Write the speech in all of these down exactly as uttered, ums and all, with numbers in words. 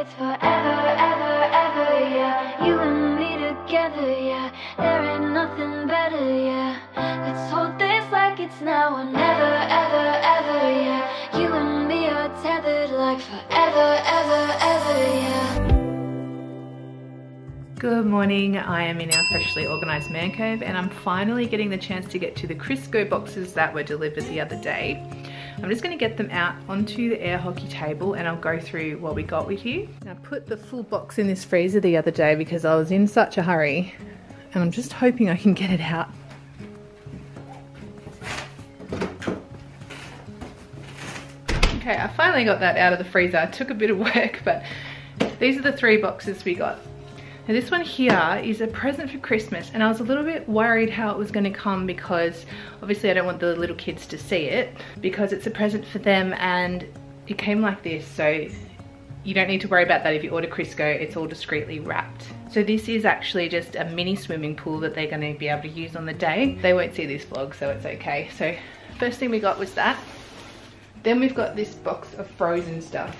it's forever, ever, ever, yeah. You and me together, yeah. There ain't nothing better, yeah. Let's hold this like it's now or never, ever, ever, yeah. You and me are tethered like forever, ever, ever, yeah. Good morning, I am in our freshly organised man cave and I'm finally getting the chance to get to the Chrisco boxes that were delivered the other day. I'm just going to get them out onto the air hockey table and I'll go through what we got with you. I put the full box in this freezer the other day because I was in such a hurry and I'm just hoping I can get it out. Okay, I finally got that out of the freezer. It took a bit of work, but these are the three boxes we got. Now this one here is a present for Christmas and I was a little bit worried how it was going to come because obviously I don't want the little kids to see it because it's a present for them, and it came like this, so you don't need to worry about that. If you order Chrisco, it's all discreetly wrapped. So this is actually just a mini swimming pool that they're going to be able to use on the day. They won't see this vlog, so it's okay. So first thing we got was that. Then we've got this box of frozen stuff.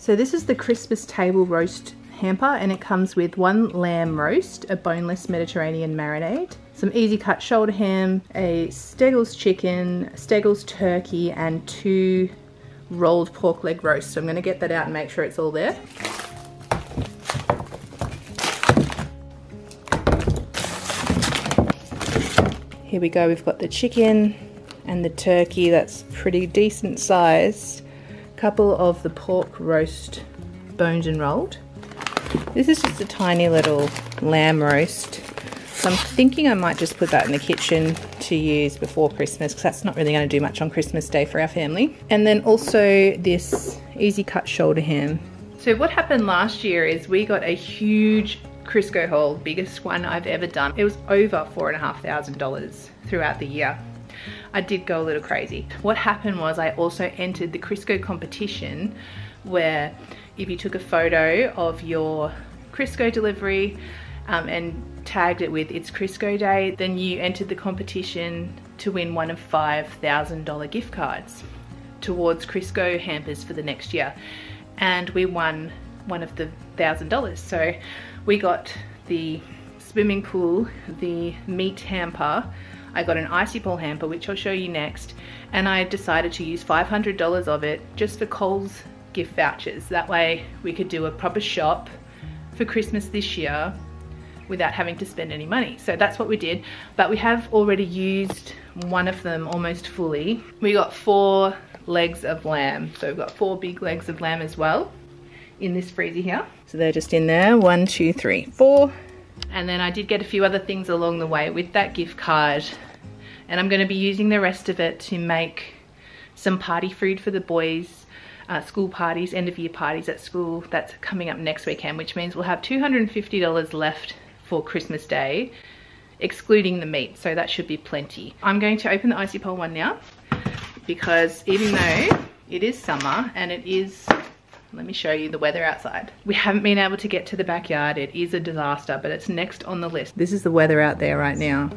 So this is the Christmas table roast hamper and it comes with one lamb roast, a boneless Mediterranean marinade, some easy cut shoulder ham, a Steggles chicken, Steggles turkey and two rolled pork leg roasts. So I'm going to get that out and make sure it's all there. Here we go, we've got the chicken and the turkey, that's pretty decent sized. Couple of the pork roast boned and rolled. This is just a tiny little lamb roast, so I'm thinking I might just put that in the kitchen to use before Christmas because that's not really going to do much on Christmas Day for our family. And then also this easy cut shoulder ham. So what happened last year is we got a huge Chrisco haul, biggest one I've ever done. It was over four and a half thousand dollars throughout the year. I did go a little crazy. What happened was I also entered the Chrisco competition where if you took a photo of your Chrisco delivery um, and tagged it with "It's Chrisco Day," then you entered the competition to win one of five thousand dollar gift cards towards Chrisco hampers for the next year. And we won one of the one thousand dollars. So we got the swimming pool, the meat hamper, I got an icy ball hamper, which I'll show you next, and I decided to use five hundred dollars of it just for Coles gift vouchers. That way we could do a proper shop for Christmas this year without having to spend any money. So that's what we did, but we have already used one of them almost fully. We got four legs of lamb, so we've got four big legs of lamb as well in this freezer here. So they're just in there, one, two, three, four. And then I did get a few other things along the way with that gift card, and I'm going to be using the rest of it to make some party food for the boys, uh, school parties, end of year parties at school. That's coming up next weekend, which means we'll have two hundred fifty dollars left for Christmas Day, excluding the meat, so that should be plenty. I'm going to open the icy pole one now because even though it is summer and it is... let me show you the weather outside. We haven't been able to get to the backyard. It is a disaster, but it's next on the list. This is the weather out there right now.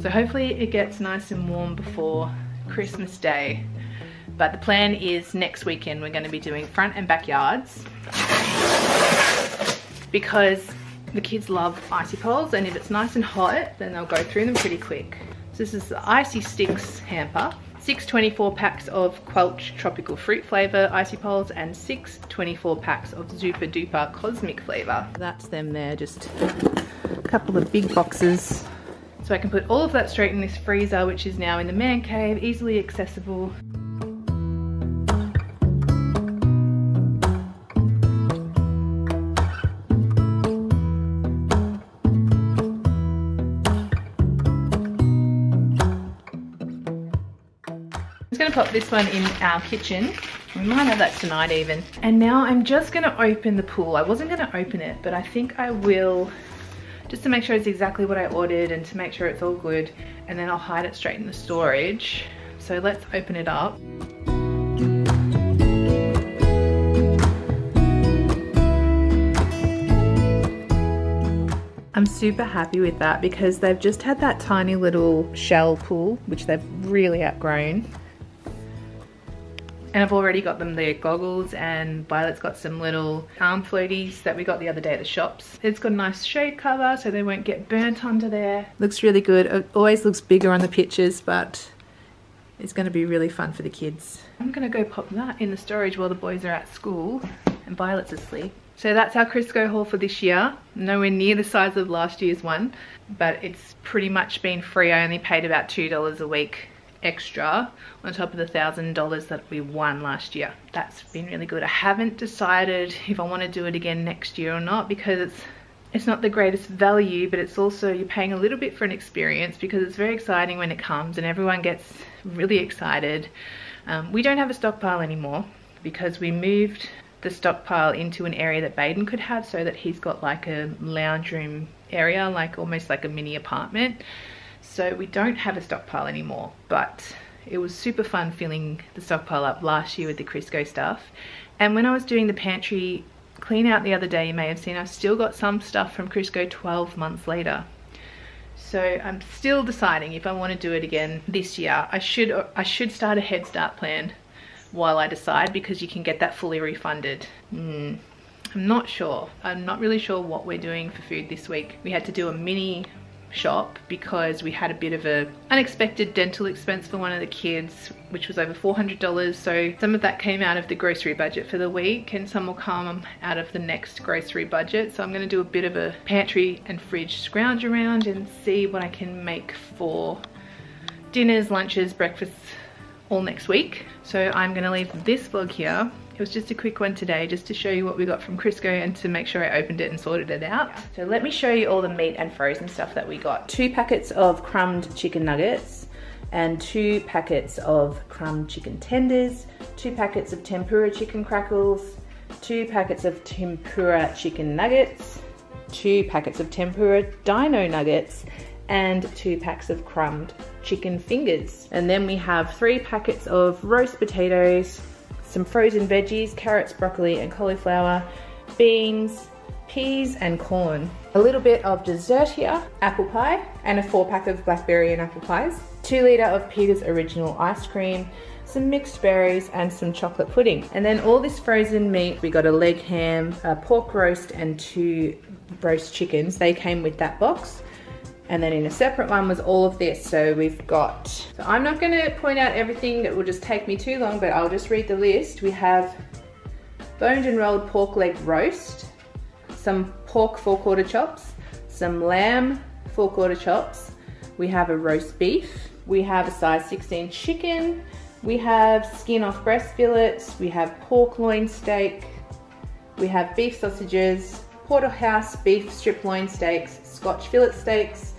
So hopefully it gets nice and warm before Christmas Day. But the plan is next weekend we're going to be doing front and backyards because the kids love icy poles, and if it's nice and hot, then they'll go through them pretty quick. So this is the Icy Sticks hamper. Six twenty-four packs of Quelch tropical fruit flavour icy poles and six twenty-four packs of Zooper Dooper cosmic flavour. That's them there, just a couple of big boxes. So I can put all of that straight in this freezer, which is now in the man cave, easily accessible. Pop this one in our kitchen. We might have that tonight even. And now I'm just going to open the pool. I wasn't going to open it, but I think I will, just to make sure it's exactly what I ordered and to make sure it's all good, and then I'll hide it straight in the storage. So let's open it up. I'm super happy with that because they've just had that tiny little shell pool, which they've really outgrown. And I've already got them their goggles, and Violet's got some little arm floaties that we got the other day at the shops. It's got a nice shade cover so they won't get burnt under there. Looks really good. It always looks bigger on the pictures, but it's going to be really fun for the kids. I'm going to go pop that in the storage while the boys are at school and Violet's asleep. So that's our Chrisco haul for this year. Nowhere near the size of last year's one, but it's pretty much been free. I only paid about two dollars a week extra on top of the thousand dollars that we won last year. That's been really good. I haven't decided if I want to do it again next year or not, because it's it's not the greatest value, but it's also, you're paying a little bit for an experience because it's very exciting when it comes and everyone gets really excited. Um, we don't have a stockpile anymore because we moved the stockpile into an area that Baden could have, so that he's got like a lounge room area, like almost like a mini apartment. So we don't have a stockpile anymore, but it was super fun filling the stockpile up last year with the Chrisco stuff. And when I was doing the pantry clean out the other day, you may have seen I've still got some stuff from Chrisco twelve months later. So I'm still deciding if I want to do it again this year. I should I should start a head start plan while I decide, because you can get that fully refunded. Mm, I'm not sure. I'm not really sure what we're doing for food this week. We had to do a mini shop because we had a bit of a unexpected dental expense for one of the kids, which was over four hundred dollars. So some of that came out of the grocery budget for the week, and some will come out of the next grocery budget. So I'm going to do a bit of a pantry and fridge scrounge around and see what I can make for dinners, lunches, breakfasts, all next week. So I'm going to leave this vlog here. It was just a quick one today, just to show you what we got from Chrisco and to make sure I opened it and sorted it out. So let me show you all the meat and frozen stuff that we got. Two packets of crumbed chicken nuggets, and two packets of crumbed chicken tenders, two packets of tempura chicken crackles, two packets of tempura chicken nuggets, two packets of tempura dino nuggets, and two packs of crumbed chicken fingers. And then we have three packets of roast potatoes, some frozen veggies, carrots, broccoli and cauliflower, beans, peas and corn. A little bit of dessert here, apple pie, and a four pack of blackberry and apple pies, two litre of Peter's original ice cream, some mixed berries and some chocolate pudding. And then all this frozen meat, we got a leg ham, a pork roast and two roast chickens. They came with that box. And then in a separate one was all of this. So we've got, so I'm not gonna point out everything, that will just take me too long, but I'll just read the list. We have boned and rolled pork leg roast, some pork four quarter chops, some lamb four quarter chops. We have a roast beef. We have a size sixteen chicken. We have skin off breast fillets. We have pork loin steak. We have beef sausages, porterhouse beef strip loin steaks, Scotch fillet steaks,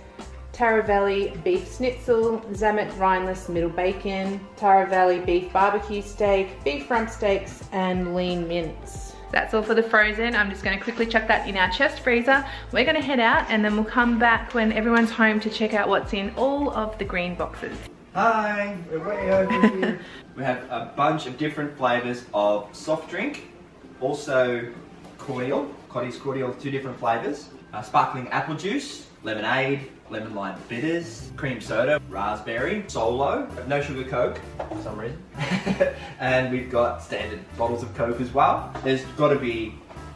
Taravelli beef schnitzel, Zamet rhineless middle bacon, Taravelli beef barbecue steak, beef rump steaks and lean mince. That's all for the frozen. I'm just gonna quickly chuck that in our chest freezer. We're gonna head out and then we'll come back when everyone's home to check out what's in all of the green boxes. Hi, we're way over here. We have a bunch of different flavors of soft drink, also cordial, Cottee's cordial, two different flavors. Uh, sparkling apple juice, lemonade, lemon lime bitters, cream soda, raspberry, solo, no sugar Coke for some reason. And we've got standard bottles of Coke as well. There's got to be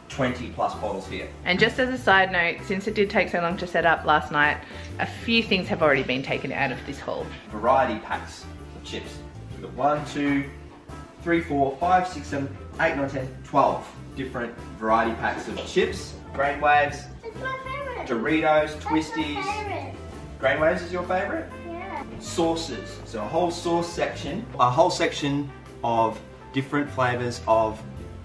twenty plus bottles here. And just as a side note, since it did take so long to set up last night, a few things have already been taken out of this haul. Variety packs of chips. We've got one, two, three, four, five, six, seven, eight, nine, ten, twelve different variety packs of chips. Grain Waves, Doritos, Twisties. Grain Waves is your favourite? Yeah. Sauces. So a whole sauce section, a whole section of different flavours of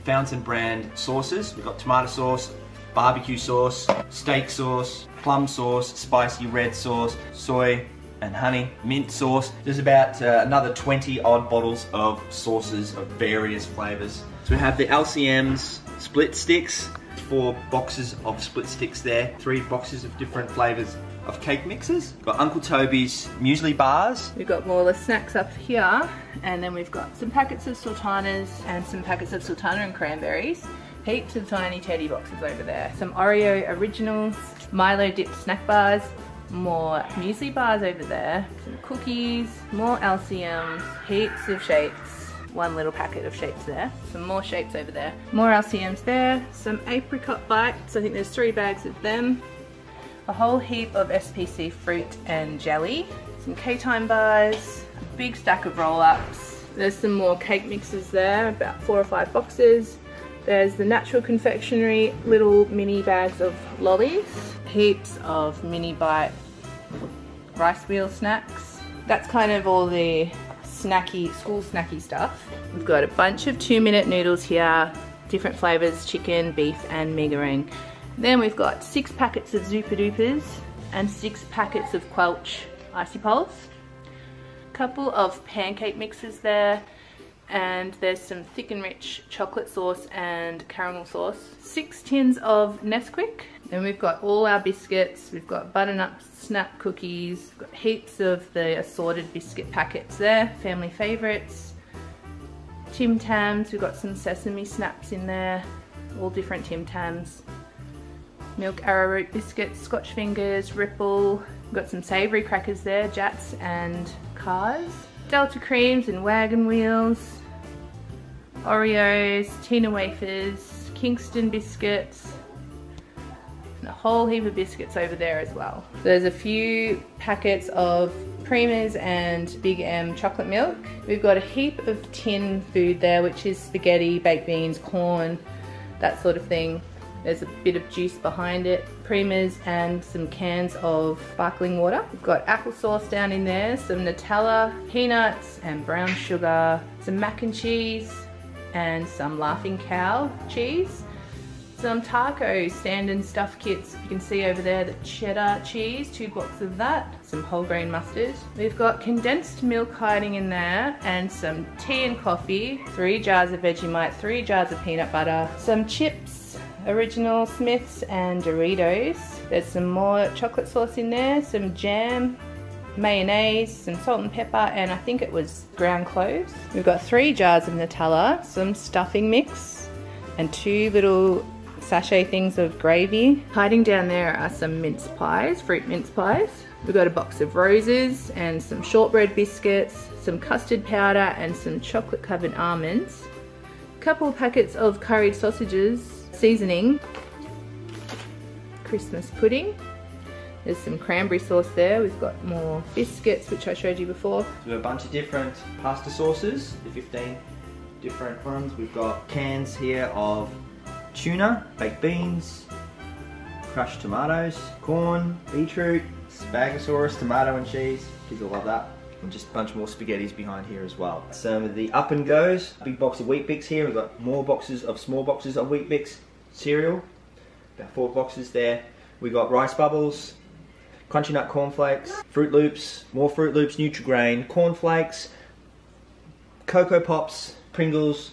Fountain brand sauces. We've got tomato sauce, barbecue sauce, steak sauce, plum sauce, spicy red sauce, soy and honey, mint sauce. There's about uh, another twenty odd bottles of sauces of various flavours. So we have the L C M's split sticks. Four boxes of split sticks there, three boxes of different flavors of cake mixes. We've got Uncle Toby's muesli bars. We've got more of the snacks up here, and then we've got some packets of sultanas and some packets of sultana and cranberries. Heaps of Tiny Teddy boxes over there. Some Oreo originals, Milo dipped snack bars, more muesli bars over there, some cookies, more L C M's, heaps of Shapes. one little packet of Shapes there. Some more Shapes over there. More L C M's there. Some apricot bites. I think there's three bags of them. A whole heap of S P C fruit and jelly. Some K-Time bars. A big stack of roll-ups. There's some more cake mixes there. About four or five boxes. There's the Natural Confectionery, little mini bags of lollies. Heaps of mini bite Rice Wheel snacks. That's kind of all the snacky, school snacky stuff. We've got a bunch of two minute noodles here, different flavors, chicken, beef and meagering. Then we've got six packets of Zooper Doopers and six packets of Quelch icy poles. A couple of pancake mixes there, and there's some thick and rich chocolate sauce and caramel sauce. Six tins of Nesquik. Then we've got all our biscuits. We've got butternut snap cookies. We've got heaps of the assorted biscuit packets there, family favorites. Tim Tams, we've got some sesame snaps in there, all different Tim Tams. Milk arrowroot biscuits, Scotch fingers, Ripple. We've got some savory crackers there, Jatz and Cars. Delta Creams and Wagon Wheels, Oreos, Tina wafers, Kingston biscuits, and a whole heap of biscuits over there as well. There's a few packets of Primo's and Big M chocolate milk. We've got a heap of tin food there, which is spaghetti, baked beans, corn, that sort of thing. There's a bit of juice behind it, Primo's and some cans of sparkling water. We've got applesauce down in there, some Nutella, peanuts and brown sugar, some mac and cheese and some laughing cow cheese. Some tacos, stand and stuff kits. You can see over there the cheddar cheese, two blocks of that. Some whole grain mustard. We've got condensed milk hiding in there and some tea and coffee. Three jars of Vegemite, three jars of peanut butter, some chips. Original, Smith's and Doritos. There's some more chocolate sauce in there, some jam, mayonnaise, some salt and pepper, and I think it was ground cloves. We've got three jars of Nutella, some stuffing mix, and two little sachet things of gravy. Hiding down there are some mince pies, fruit mince pies. We've got a box of roses and some shortbread biscuits, some custard powder and some chocolate covered almonds. A couple of packets of curried sausages. Seasoning, Christmas pudding. There's some cranberry sauce there. We've got more biscuits, which I showed you before. We have a bunch of different pasta sauces, the fifteen different ones. We've got cans here of tuna, baked beans, crushed tomatoes, corn, beetroot, Spaghetti sauce, tomato and cheese. Kids will love that. And just a bunch more spaghettis behind here as well. Some of the up and goes, big box of Weet-Bix here. We've got more boxes of small boxes of Weet-Bix cereal, about four boxes there. We've got Rice Bubbles, Crunchy Nut Cornflakes, Fruit Loops, more Fruit Loops, Nutri-Grain, Cornflakes, Cocoa Pops, Pringles,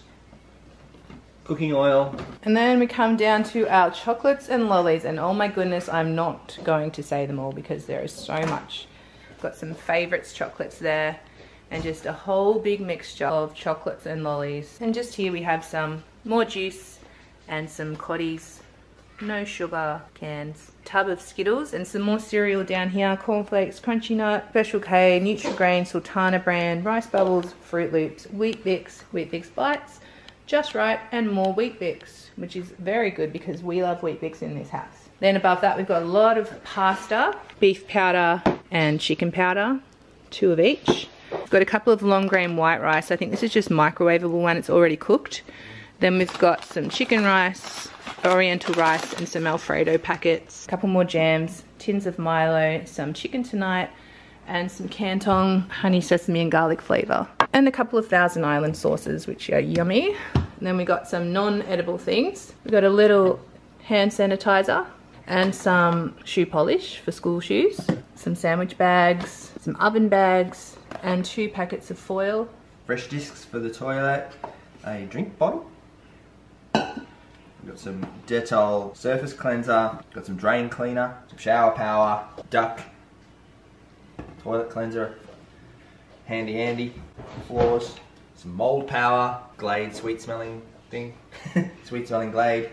cooking oil. And then we come down to our chocolates and lollies, and oh my goodness, I'm not going to say them all because there is so much. Got some favorites chocolates there and just a whole big mixture of chocolates and lollies. And just here we have some more juice and some Cottee's no sugar cans, tub of Skittles and some more cereal down here, Cornflakes, Crunchy Nut, Special K, Nutri-Grain, Sultana brand, Rice Bubbles, Fruit Loops, Weet-Bix, Weet-Bix Bites, Just Right and more Weet-Bix, which is very good because we love Weet-Bix in this house. Then above that we've got a lot of pasta, beef powder and chicken powder, two of each. We've got a couple of long grain white rice. I think this is just microwavable one, it's already cooked. Then we've got some chicken rice, oriental rice and some Alfredo packets. A couple more jams, tins of Milo, some chicken tonight and some Canton honey sesame and garlic flavour. And a couple of Thousand Island sauces which are yummy. And then we got some non-edible things. We've got a little hand sanitizer and some shoe polish for school shoes, some sandwich bags, some oven bags, and two packets of foil. Fresh discs for the toilet, a drink bottle. We've got some Dettol surface cleanser, got some drain cleaner, some shower power, duck, toilet cleanser, handy Andy, floors, some mold power, Glade sweet smelling thing, sweet smelling Glade.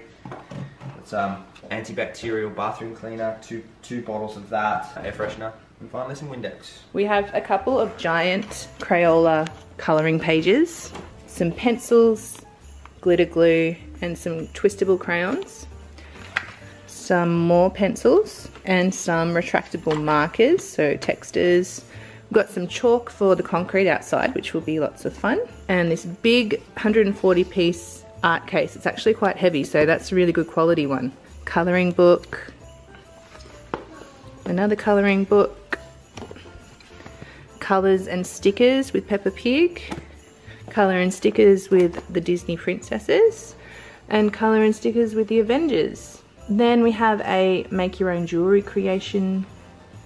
Some antibacterial bathroom cleaner, two two bottles of that, air freshener, and finally some Windex. We have a couple of giant Crayola colouring pages, some pencils, glitter glue and some twistable crayons, some more pencils and some retractable markers, so textures. We've got some chalk for the concrete outside, which will be lots of fun, and this big one hundred forty piece art case. It's actually quite heavy, so that's a really good quality one. Colouring book, another colouring book, colours and stickers with Peppa Pig, colour and stickers with the Disney princesses, and colour and stickers with the Avengers. Then we have a make your own jewellery creation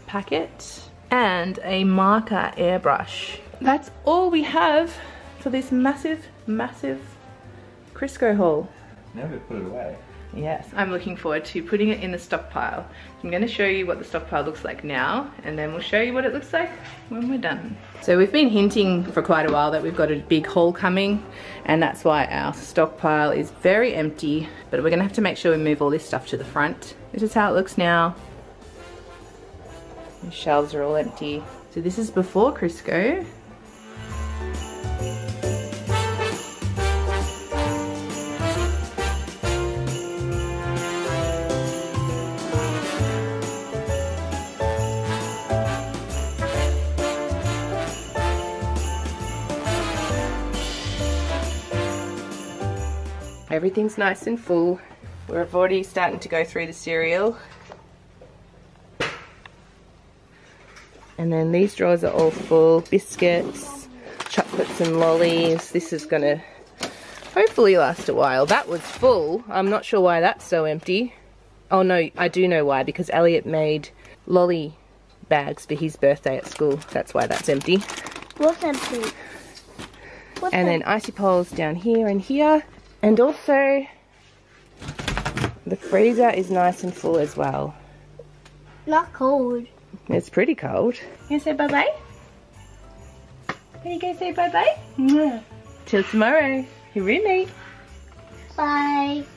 packet and a marker airbrush. That's all we have for this massive, massive Chrisco haul. Now we put it away. Yes, I'm looking forward to putting it in the stockpile. I'm going to show you what the stockpile looks like now, and then we'll show you what it looks like when we're done. So we've been hinting for quite a while that we've got a big haul coming, and that's why our stockpile is very empty, but we're going to have to make sure we move all this stuff to the front. This is how it looks now. The shelves are all empty. So this is before Chrisco. Everything's nice and full. We're already starting to go through the cereal. And then these drawers are all full. Biscuits, chocolates and lollies. This is gonna hopefully last a while. That was full. I'm not sure why that's so empty. Oh no, I do know why, because Elliot made lolly bags for his birthday at school. That's why that's empty. What's empty? What's and then icy poles down here and here. And also, the freezer is nice and full as well. Not cold. It's pretty cold. You say bye-bye? Can you go say bye-bye? Till tomorrow. Your roommate. Bye.